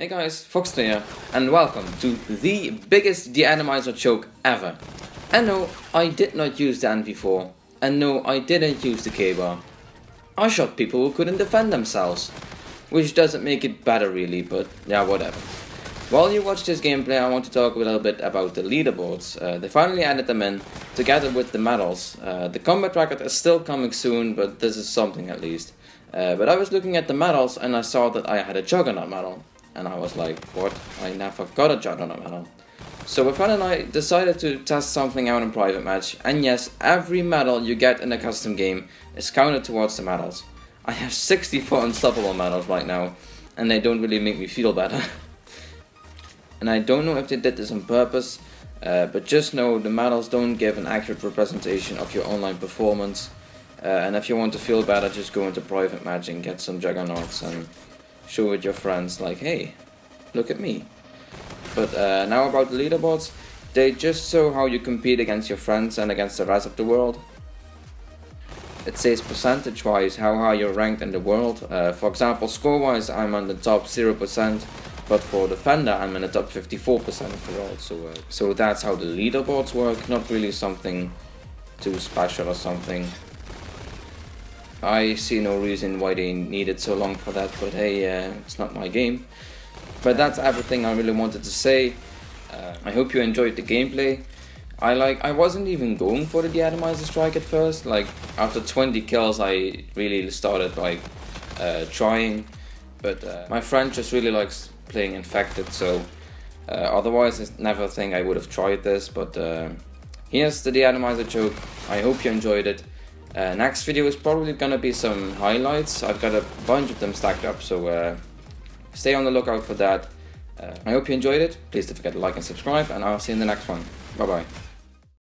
Hey guys, Foxter here, and welcome to the biggest De-Animizer choke ever. And no, I did not use the NV4, and no, I didn't use the K-Bar. I shot people who couldn't defend themselves, which doesn't make it better really, but yeah, whatever. While you watch this gameplay, I want to talk a little bit about the leaderboards. They finally added them in, together with the medals. The combat record is still coming soon, but this is something at least. But I was looking at the medals, and I saw that I had a Juggernaut medal. And I was like, what? I never got a Juggernaut medal. So my friend and I decided to test something out in private match, and yes, every medal you get in a custom game is counted towards the medals. I have 64 unstoppable medals right now, and they don't really make me feel better. And I don't know if they did this on purpose, but just know the medals don't give an accurate representation of your online performance. And if you want to feel better, just go into private match and get some Juggernauts and show it your friends, like, hey, look at me. But now about the leaderboards, they just show how you compete against your friends and against the rest of the world. It says percentage-wise how high you're ranked in the world. For example, score-wise, I'm on the top 0%, but for Defender, I'm in the top 54% of the world. So that's how the leaderboards work, not really something too special or something. I see no reason why they needed so long for that, but hey, it's not my game. But that's everything I really wanted to say. I hope you enjoyed the gameplay. I wasn't even going for the De-Animizer strike at first. Like, after 20 kills I really started like trying, but my friend just really likes playing Infected, so otherwise I never think I would have tried this. But here's the De-Animizer choke. I hope you enjoyed it. Next video is probably gonna be some highlights. I've got a bunch of them stacked up, so stay on the lookout for that. I hope you enjoyed it. Please don't forget to like and subscribe, and I'll see you in the next one. Bye bye.